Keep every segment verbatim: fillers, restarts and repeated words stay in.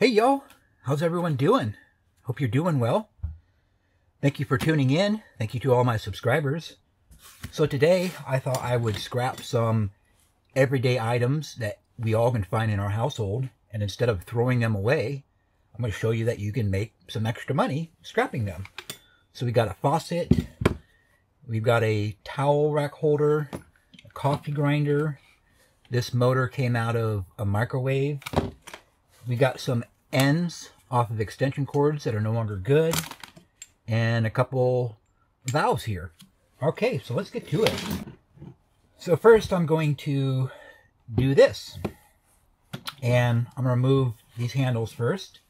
Hey y'all, how's everyone doing? Hope you're doing well. Thank you for tuning in. Thank you to all my subscribers. So today I thought I would scrap some everyday items that we all can find in our household, and instead of throwing them away, I'm going to show you that you can make some extra money scrapping them. So we got a faucet, we've got a towel rack holder, a coffee grinder. This motor came out of a microwave. We got some ends off of extension cords that are no longer good, and a couple valves here. Okay, so let's get to it. So first I'm going to do this, and I'm going to remove these handles first.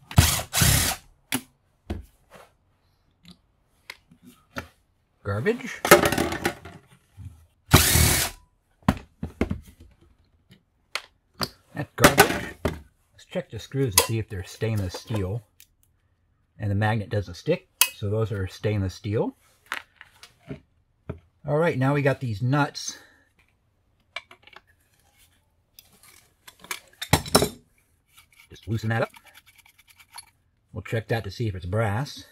Garbage. That's garbage. Check the screws to see if they're stainless steel, and the magnet doesn't stick, so those are stainless steel. All right, now we got these nuts. Just loosen that up. We'll check that to see if it's brass.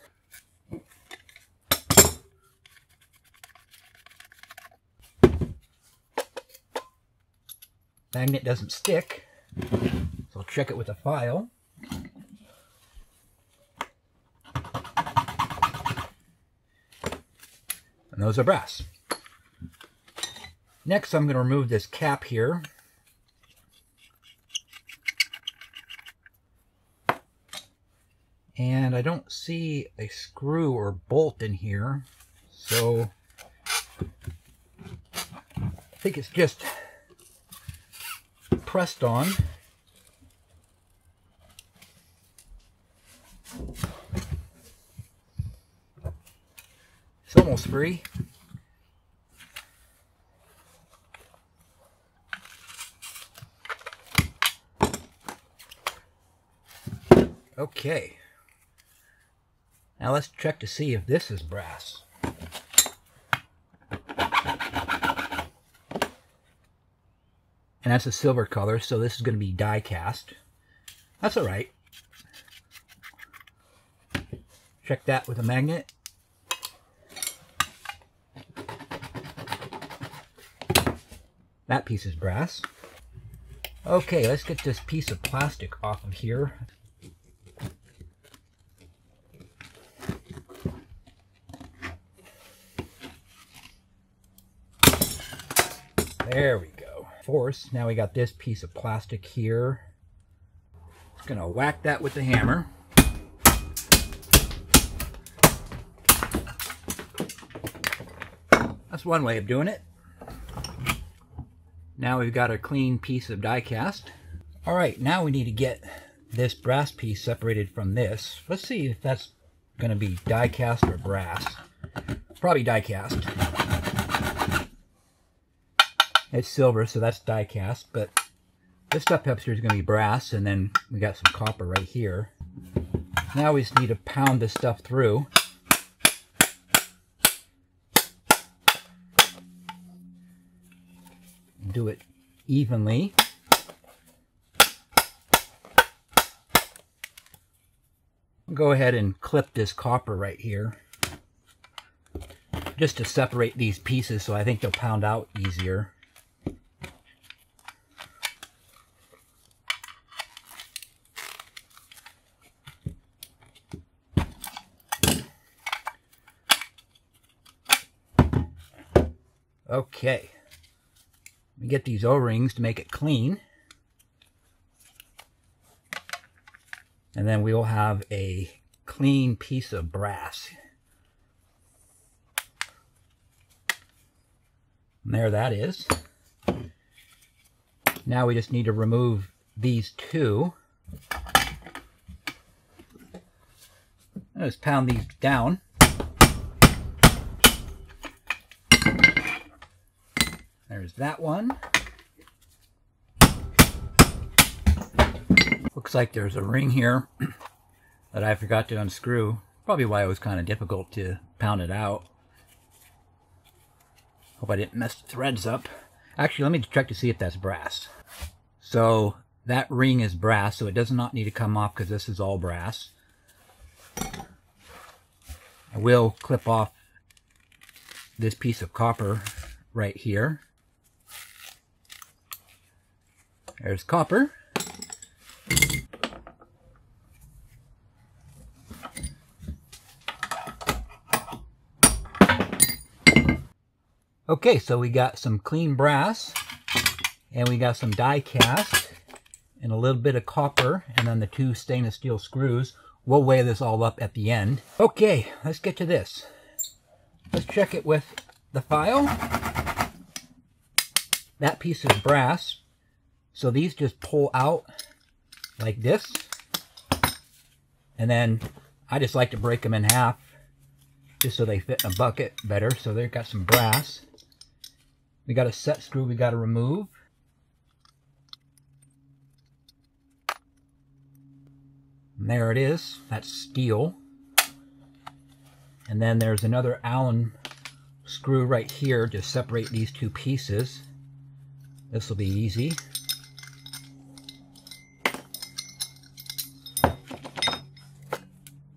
Magnet doesn't stick. So I'll check it with a file. And those are brass. Next, I'm going to remove this cap here. And I don't see a screw or bolt in here. So I think it's just pressed on. It's almost free. Okay. Now let's check to see if this is brass. And that's a silver color, so this is going to be die cast. That's all right. Check that with a magnet. That piece is brass. Okay, let's get this piece of plastic off of here. There we go. Force. Now we got this piece of plastic here. Just gonna whack that with the hammer. That's one way of doing it. Now we've got a clean piece of die cast. All right, now we need to get this brass piece separated from this. Let's see if that's going to be die cast or brass. Probably die cast. It's silver, so that's die cast, but this stuff up here is going to be brass, and then we got some copper right here. Now we just need to pound this stuff through. Do it evenly. Go ahead and clip this copper right here just to separate these pieces, so I think they'll pound out easier. Okay. We get these O-rings to make it clean, and then we will have a clean piece of brass. And there that is. Now we just need to remove these two. Let's pound these down. There's that one. Looks like there's a ring here that I forgot to unscrew. Probably why it was kind of difficult to pound it out. Hope I didn't mess the threads up. Actually, let me check to see if that's brass. So That ring is brass, so it does not need to come off because this is all brass. I will clip off this piece of copper right here. There's copper. Okay, so we got some clean brass, and we got some die cast, and a little bit of copper, and then the two stainless steel screws. We'll weigh this all up at the end. Okay, let's get to this. Let's check it with the file. That piece is brass, so these just pull out like this. And then I just like to break them in half just so they fit in a bucket better. So they've got some brass. We got a set screw we got to remove. And there it is. That's steel. And then there's another Allen screw right here to separate these two pieces. This will be easy.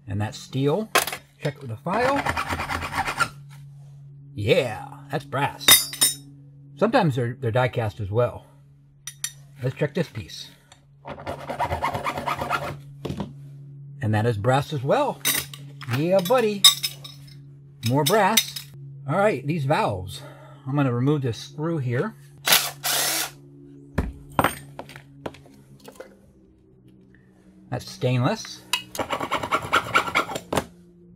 And that's steel. Check it with the file. Yeah, that's brass. Sometimes they're, they're die cast as well. Let's check this piece. And that is brass as well. Yeah, buddy. More brass. All right, these valves. I'm going to remove this screw here. That's stainless.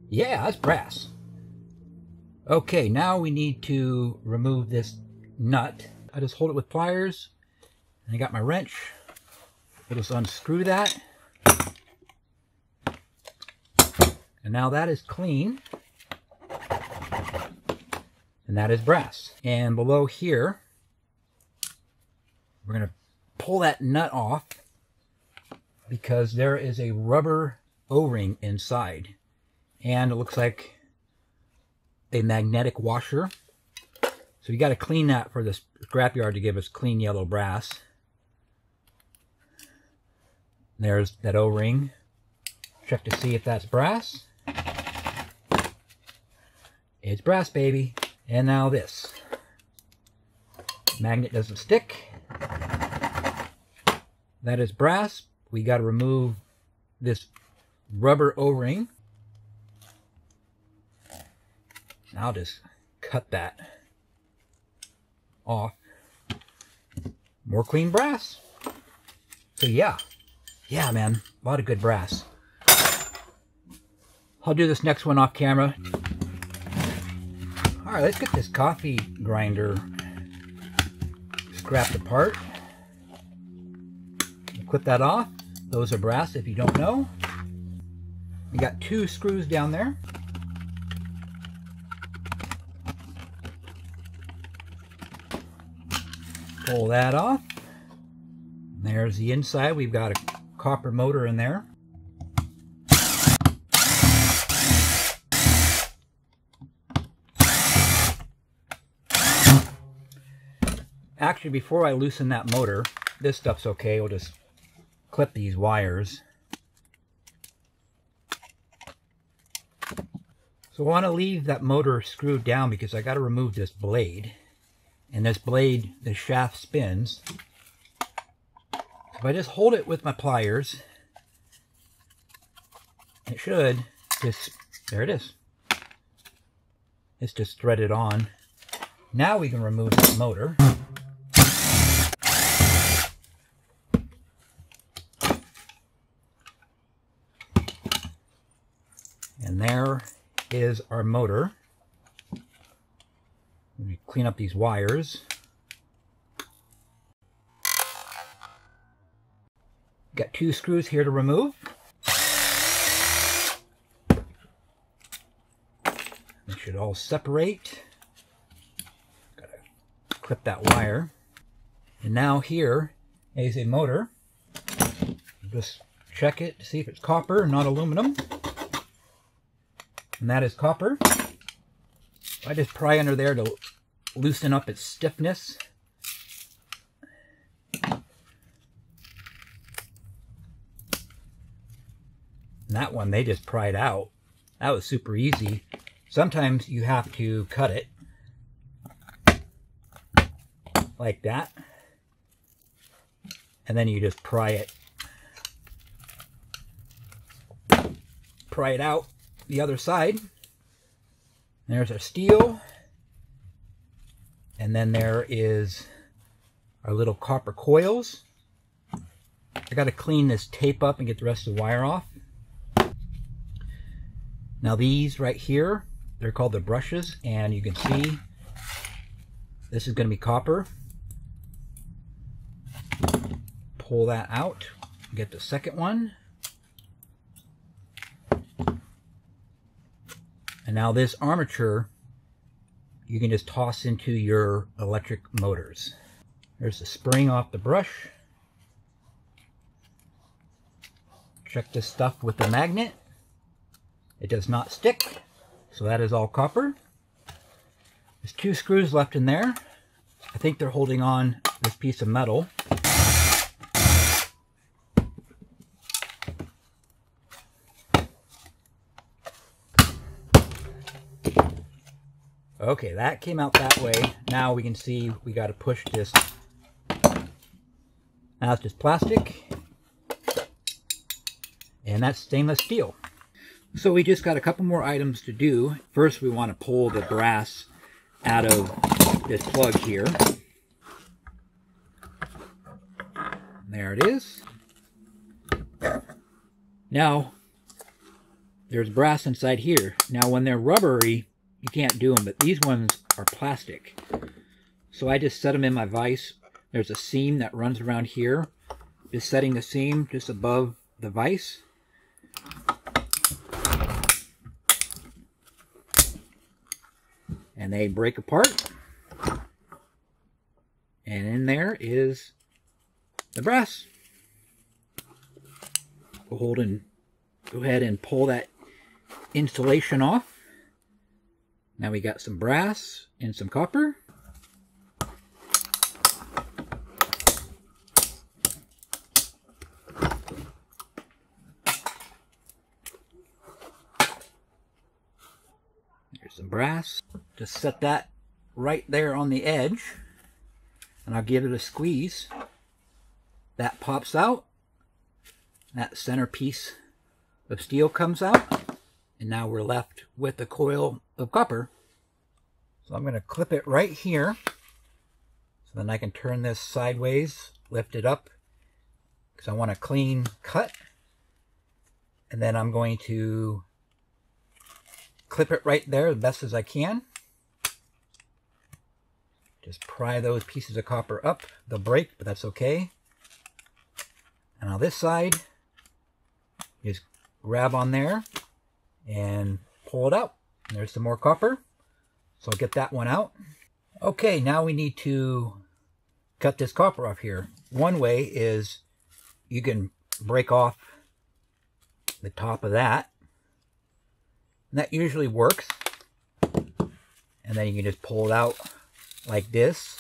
Yeah, that's brass. Okay, now we need to remove this nut. I just hold it with pliers, and I got my wrench. We'll just unscrew that. And now that is clean. And that is brass. And below here, we're going to pull that nut off because there is a rubber O-ring inside. And it looks like a magnetic washer. So you got to clean that for the scrapyard to give us clean yellow brass. There's that O-ring. Check to see if that's brass. It's brass, baby. And now this. Magnet doesn't stick. That is brass. We got to remove this rubber O-ring. I'll just cut that off. More clean brass. So yeah. Yeah, man. A lot of good brass. I'll do this next one off camera. All right, let's get this coffee grinder scrapped apart. Clip that off. Those are brass if you don't know. We got two screws down there. Pull that off. There's the inside. We've got a copper motor in there. Actually, before I loosen that motor, this stuff's okay. We'll just clip these wires. So I want to leave that motor screwed down because I got to remove this blade. And this blade, the shaft spins. If I just hold it with my pliers, it should just, there it is. It's just threaded on. Now we can remove this motor. And there is our motor. Let me clean up these wires. Got two screws here to remove. They should all separate. Gotta clip that wire. And now here is a motor. Just check it to see if it's copper, not aluminum. And that is copper. I just pry under there to loosen up its stiffness. And that one, they just pried out. That was super easy. Sometimes you have to cut it like that, and then you just pry it pry it out the other side. There's our steel, and then there is our little copper coils. I got to clean this tape up and get the rest of the wire off. Now these right here, they're called the brushes, and you can see this is going to be copper. Pull that out, get the second one. And now this armature, you can just toss into your electric motors. There's the spring off the brush. Check this stuff with the magnet. It does not stick, so that is all copper. There's two screws left in there. I think they're holding on this piece of metal. Okay, that came out that way. Now we can see we got to push this. Now it's just plastic. And that's stainless steel. So we just got a couple more items to do. First, we want to pull the brass out of this plug here. There it is. Now, there's brass inside here. Now, when they're rubbery, you can't do them, but these ones are plastic. So I just set them in my vise. There's a seam that runs around here. Just setting the seam just above the vise. And they break apart. And in there is the brass. Go hold and go ahead and pull that insulation off. Now we got some brass and some copper. There's some brass. Just set that right there on the edge, and I'll give it a squeeze. That pops out. That center piece of steel comes out. And now we're left with a coil of copper. So I'm going to clip it right here. So then I can turn this sideways, lift it up, because I want a clean cut. And then I'm going to clip it right there as best as I can. Just pry those pieces of copper up. They'll break, but that's okay. And on this side, just grab on there and pull it out. There's some more copper, so I'll get that one out. Okay, now we need to cut this copper off here. One way is you can break off the top of that, and that usually works. And then you can just pull it out like this.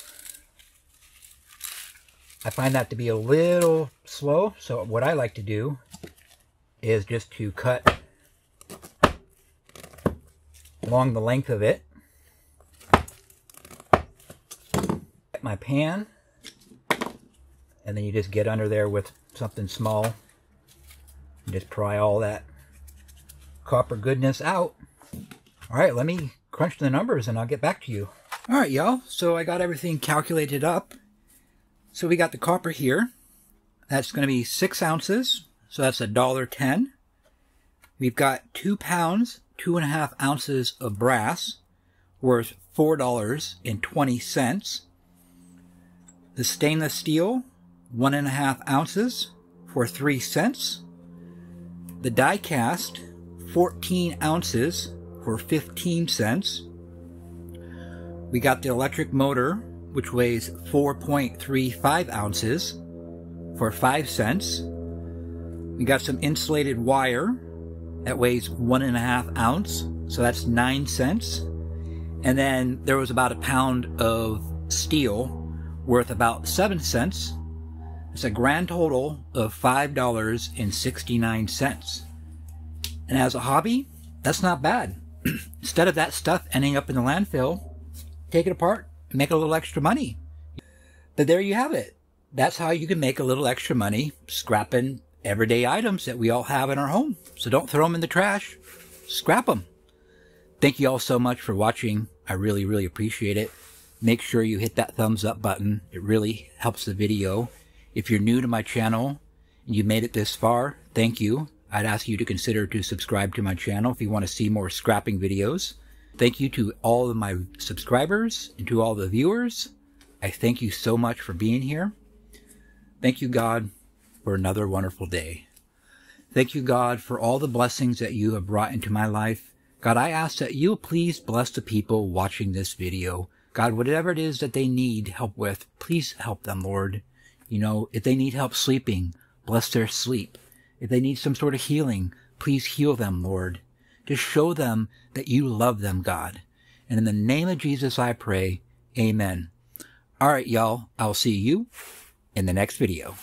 I find that to be a little slow, so what I like to do is just to cut along the length of it. Get my pan, and then you just get under there with something small and just pry all that copper goodness out. All right, let me crunch the numbers and I'll get back to you. All right, y'all, so I got everything calculated up. So we got the copper here. That's going to be six ounces, so that's a dollar ten. We've got two pounds. Two and a half ounces of brass, worth four dollars and twenty cents. The stainless steel, one and a half ounces for three cents. The die cast, fourteen ounces for fifteen cents. We got the electric motor, which weighs four point three five ounces for five cents. We got some insulated wire. That weighs one and a half ounce, so that's nine cents. And then there was about a pound of steel worth about seven cents. It's a grand total of five dollars and sixty-nine cents. And as a hobby, that's not bad. Instead of that stuff ending up in the landfill, take it apart and make a little extra money. But there you have it. That's how you can make a little extra money scrapping everyday items that we all have in our home. So don't throw them in the trash. Scrap them. Thank you all so much for watching. I really, really appreciate it. Make sure you hit that thumbs up button. It really helps the video. If you're new to my channel and you made it this far, thank you. I'd ask you to consider to subscribe to my channel if you want to see more scrapping videos. Thank you to all of my subscribers and to all the viewers. I thank you so much for being here. Thank you, God, for another wonderful day. Thank you, God, for all the blessings that you have brought into my life. God, I ask that you please bless the people watching this video. God, whatever it is that they need help with, please help them, Lord. You know, if they need help sleeping, bless their sleep. If they need some sort of healing, please heal them, Lord. Just show them that you love them, God. And in the name of Jesus, I pray. Amen. All right, y'all. I'll see you in the next video.